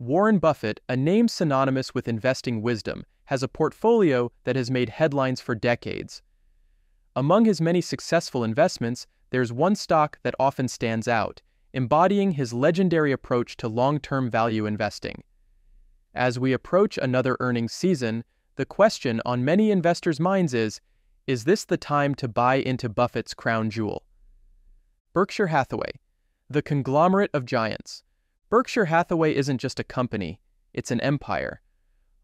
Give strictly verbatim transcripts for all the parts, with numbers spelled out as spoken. Warren Buffett, a name synonymous with investing wisdom, has a portfolio that has made headlines for decades. Among his many successful investments, there's one stock that often stands out, embodying his legendary approach to long-term value investing. As we approach another earnings season, the question on many investors' minds is, is this the time to buy into Buffett's crown jewel? Berkshire Hathaway, the conglomerate of giants. Berkshire Hathaway isn't just a company, it's an empire.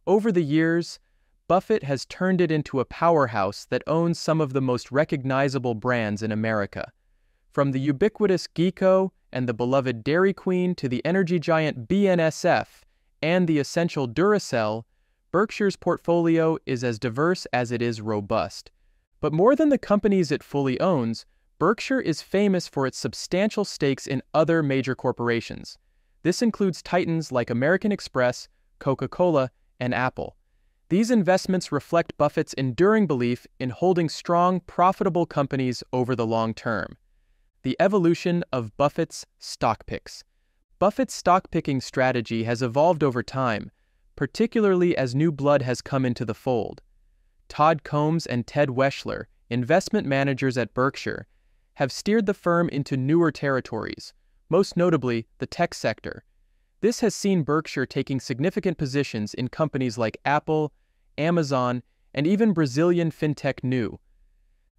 Over the years, Buffett has turned it into a powerhouse that owns some of the most recognizable brands in America. From the ubiquitous Geico and the beloved Dairy Queen to the energy giant B N S F and the essential Duracell, Berkshire's portfolio is as diverse as it is robust. But more than the companies it fully owns, Berkshire is famous for its substantial stakes in other major corporations. This includes titans like American Express, Coca-Cola, and Apple. These investments reflect Buffett's enduring belief in holding strong, profitable companies over the long term. The evolution of Buffett's stock picks. Buffett's stock picking strategy has evolved over time, particularly as new blood has come into the fold. Todd Combs and Ted Weschler, investment managers at Berkshire, have steered the firm into newer territories, most notably the tech sector. This has seen Berkshire taking significant positions in companies like Apple, Amazon, and even Brazilian fintech Nu.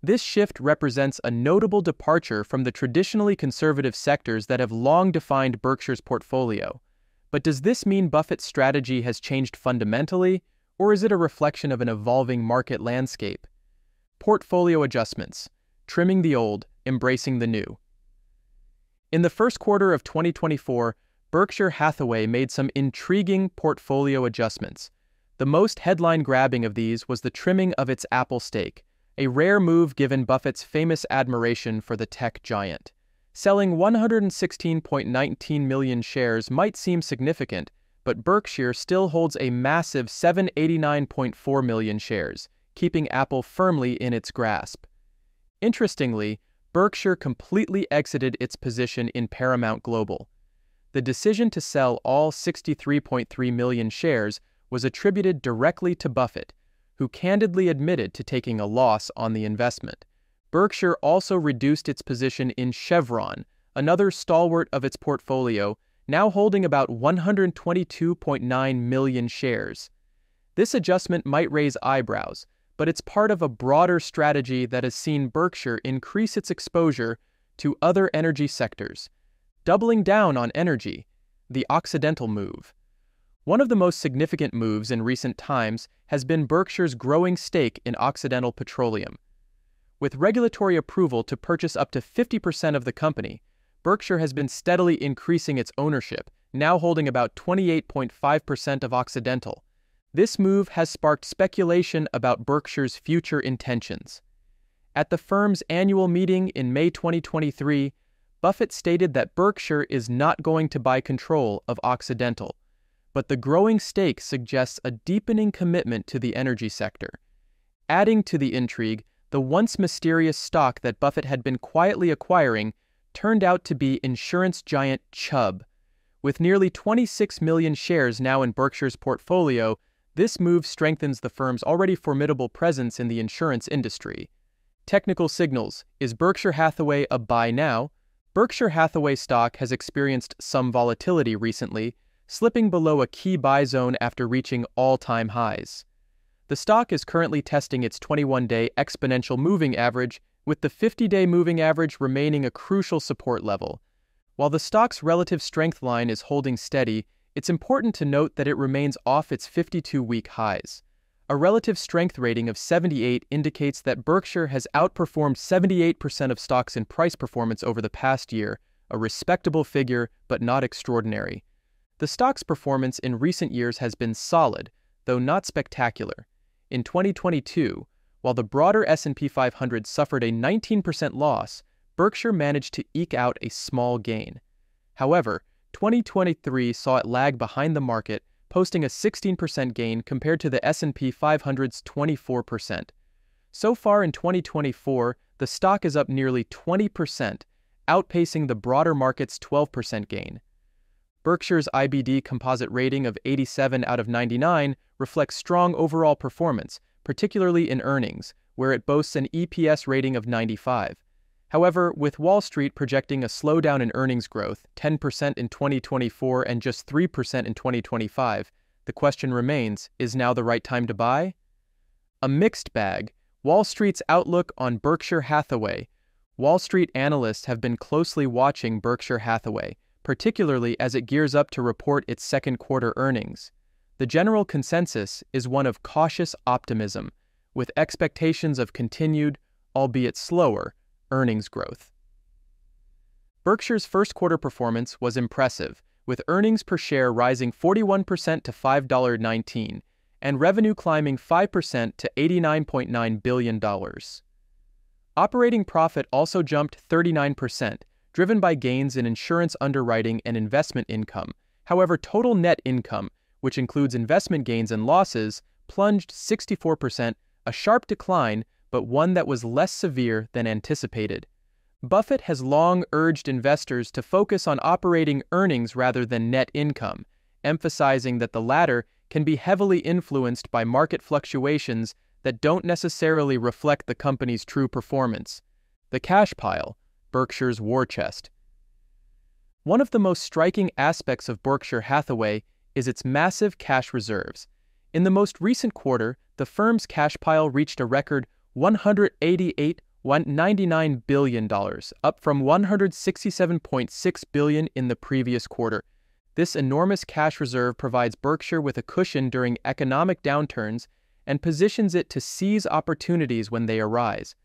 This shift represents a notable departure from the traditionally conservative sectors that have long defined Berkshire's portfolio. But does this mean Buffett's strategy has changed fundamentally, or is it a reflection of an evolving market landscape? Portfolio adjustments, trimming the old, embracing the new. In the first quarter of twenty twenty-four, Berkshire Hathaway made some intriguing portfolio adjustments. The most headline-grabbing of these was the trimming of its Apple stake, a rare move given Buffett's famous admiration for the tech giant. Selling one hundred sixteen point one nine million shares might seem significant, but Berkshire still holds a massive seven hundred eighty-nine point four million shares, keeping Apple firmly in its grasp. Interestingly, Berkshire completely exited its position in Paramount Global. The decision to sell all sixty-three point three million shares was attributed directly to Buffett, who candidly admitted to taking a loss on the investment. Berkshire also reduced its position in Chevron, another stalwart of its portfolio, now holding about one hundred twenty-two point nine million shares. This adjustment might raise eyebrows, but it's part of a broader strategy that has seen Berkshire increase its exposure to other energy sectors. Doubling down on energy, the Occidental move. One of the most significant moves in recent times has been Berkshire's growing stake in Occidental Petroleum. With regulatory approval to purchase up to fifty percent of the company, Berkshire has been steadily increasing its ownership, now holding about twenty-eight point five percent of Occidental. This move has sparked speculation about Berkshire's future intentions. At the firm's annual meeting in May twenty twenty-three, Buffett stated that Berkshire is not going to buy control of Occidental, but the growing stake suggests a deepening commitment to the energy sector. Adding to the intrigue, the once mysterious stock that Buffett had been quietly acquiring turned out to be insurance giant Chubb. With nearly twenty-six million shares now in Berkshire's portfolio, this move strengthens the firm's already formidable presence in the insurance industry. Technical signals. Is Berkshire Hathaway a buy now? Berkshire Hathaway stock has experienced some volatility recently, slipping below a key buy zone after reaching all-time highs. The stock is currently testing its twenty-one day exponential moving average, with the fifty day moving average remaining a crucial support level. While the stock's relative strength line is holding steady, it's important to note that it remains off its fifty-two week highs. A relative strength rating of seventy-eight indicates that Berkshire has outperformed seventy-eight percent of stocks in price performance over the past year, a respectable figure but not extraordinary. The stock's performance in recent years has been solid, though not spectacular. In twenty twenty-two, while the broader S and P five hundred suffered a nineteen percent loss, Berkshire managed to eke out a small gain. However, twenty twenty-three saw it lag behind the market, posting a sixteen percent gain compared to the S and P five hundred's twenty-four percent. So far in twenty twenty-four, the stock is up nearly twenty percent, outpacing the broader market's twelve percent gain. Berkshire's I B D composite rating of eighty-seven out of ninety-nine reflects strong overall performance, particularly in earnings, where it boasts an E P S rating of ninety-five. However, with Wall Street projecting a slowdown in earnings growth, ten percent in twenty twenty-four and just three percent in twenty twenty-five, the question remains, is now the right time to buy? A mixed bag, Wall Street's outlook on Berkshire Hathaway. Wall Street analysts have been closely watching Berkshire Hathaway, particularly as it gears up to report its second quarter earnings. The general consensus is one of cautious optimism, with expectations of continued, albeit slower, earnings growth. Berkshire's first quarter performance was impressive, with earnings per share rising forty-one percent to five dollars and nineteen cents and revenue climbing five percent to eighty-nine point nine billion dollars. Operating profit also jumped thirty-nine percent, driven by gains in insurance underwriting and investment income. However, total net income, which includes investment gains and losses, plunged sixty-four percent, a sharp decline, but one that was less severe than anticipated. Buffett has long urged investors to focus on operating earnings rather than net income, emphasizing that the latter can be heavily influenced by market fluctuations that don't necessarily reflect the company's true performance. The cash pile, Berkshire's war chest. One of the most striking aspects of Berkshire Hathaway is its massive cash reserves. In the most recent quarter, the firm's cash pile reached a record one hundred eighty-eight point nine nine billion dollars, up from one hundred sixty-seven point six billion dollars in the previous quarter. This enormous cash reserve provides Berkshire with a cushion during economic downturns and positions it to seize opportunities when they arise.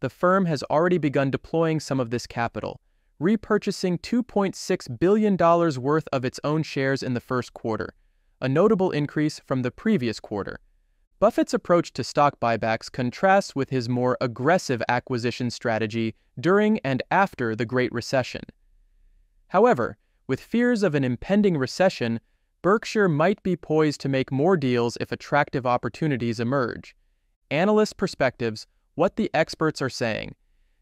The firm has already begun deploying some of this capital, repurchasing two point six billion dollars worth of its own shares in the first quarter, a notable increase from the previous quarter. Buffett's approach to stock buybacks contrasts with his more aggressive acquisition strategy during and after the Great Recession. However, with fears of an impending recession, Berkshire might be poised to make more deals if attractive opportunities emerge. Analyst perspectives, what the experts are saying.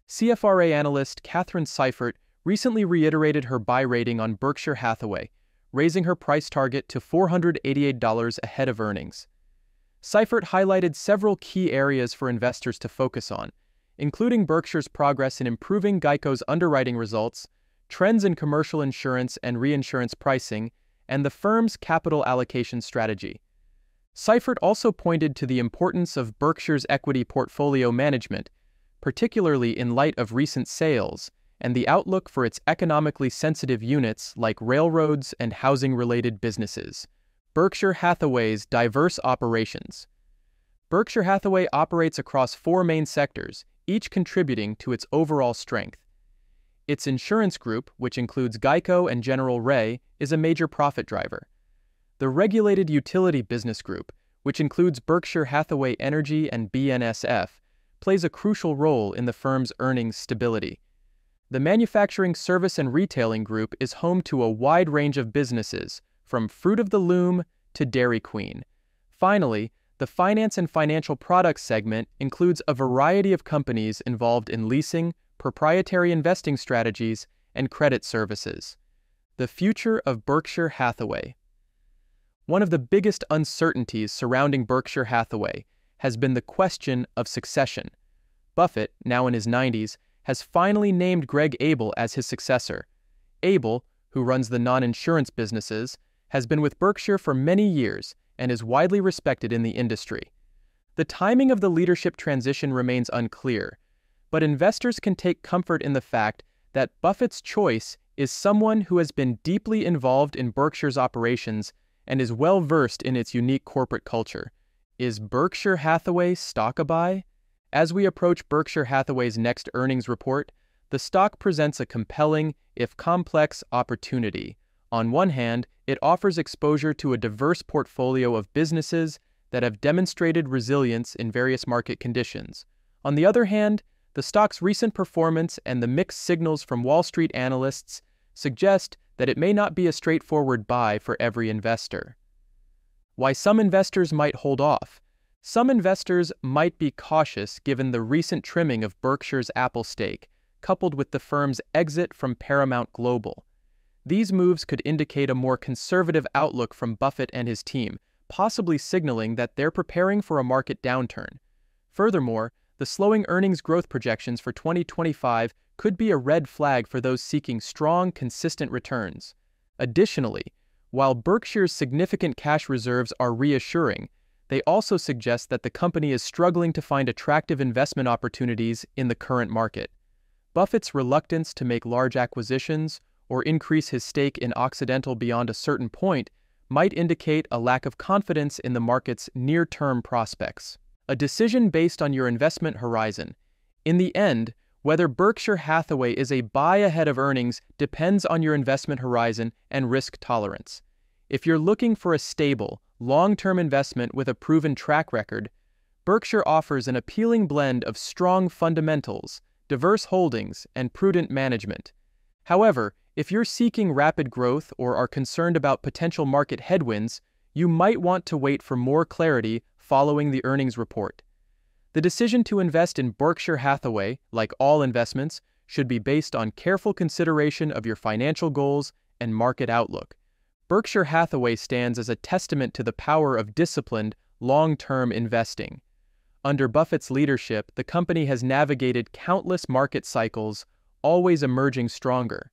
C F R A analyst Catherine Seifert recently reiterated her buy rating on Berkshire Hathaway, raising her price target to four hundred eighty-eight dollars ahead of earnings. Seifert highlighted several key areas for investors to focus on, including Berkshire's progress in improving Geico's underwriting results, trends in commercial insurance and reinsurance pricing, and the firm's capital allocation strategy. Seifert also pointed to the importance of Berkshire's equity portfolio management, particularly in light of recent sales and the outlook for its economically sensitive units like railroads and housing-related businesses. Berkshire Hathaway's diverse operations. Berkshire Hathaway operates across four main sectors, each contributing to its overall strength. Its insurance group, which includes Geico and General Re, is a major profit driver. The regulated utility business group, which includes Berkshire Hathaway Energy and B N S F, plays a crucial role in the firm's earnings stability. The manufacturing service and retailing group is home to a wide range of businesses, from Fruit of the Loom to Dairy Queen. Finally, the finance and financial products segment includes a variety of companies involved in leasing, proprietary investing strategies, and credit services. The future of Berkshire Hathaway. One of the biggest uncertainties surrounding Berkshire Hathaway has been the question of succession. Buffett, now in his nineties, has finally named Greg Abel as his successor. Abel, who runs the non-insurance businesses, has been with Berkshire for many years and is widely respected in the industry. The timing of the leadership transition remains unclear, but investors can take comfort in the fact that Buffett's choice is someone who has been deeply involved in Berkshire's operations and is well-versed in its unique corporate culture. Is Berkshire Hathaway stock a buy? As we approach Berkshire Hathaway's next earnings report, the stock presents a compelling, if complex, opportunity. On one hand, it offers exposure to a diverse portfolio of businesses that have demonstrated resilience in various market conditions. On the other hand, the stock's recent performance and the mixed signals from Wall Street analysts suggest that it may not be a straightforward buy for every investor. Why some investors might hold off. Some investors might be cautious given the recent trimming of Berkshire's Apple stake, coupled with the firm's exit from Paramount Global. These moves could indicate a more conservative outlook from Buffett and his team, possibly signaling that they're preparing for a market downturn. Furthermore, the slowing earnings growth projections for twenty twenty-five could be a red flag for those seeking strong, consistent returns. Additionally, while Berkshire's significant cash reserves are reassuring, they also suggest that the company is struggling to find attractive investment opportunities in the current market. Buffett's reluctance to make large acquisitions or increase his stake in Occidental beyond a certain point might indicate a lack of confidence in the market's near-term prospects. A decision based on your investment horizon. In the end, whether Berkshire Hathaway is a buy ahead of earnings depends on your investment horizon and risk tolerance. If you're looking for a stable, long-term investment with a proven track record, Berkshire offers an appealing blend of strong fundamentals, diverse holdings, and prudent management. However, if you're seeking rapid growth or are concerned about potential market headwinds, you might want to wait for more clarity following the earnings report. The decision to invest in Berkshire Hathaway, like all investments, should be based on careful consideration of your financial goals and market outlook. Berkshire Hathaway stands as a testament to the power of disciplined, long-term investing. Under Buffett's leadership, the company has navigated countless market cycles, always emerging stronger.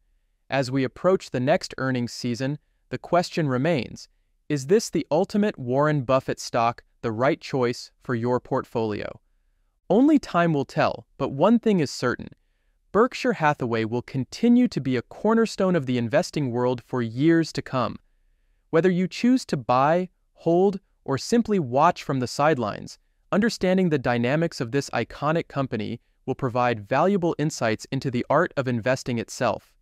As we approach the next earnings season, the question remains, is this the ultimate Warren Buffett stock, the right choice for your portfolio? Only time will tell, but one thing is certain. Berkshire Hathaway will continue to be a cornerstone of the investing world for years to come. Whether you choose to buy, hold, or simply watch from the sidelines, understanding the dynamics of this iconic company will provide valuable insights into the art of investing itself.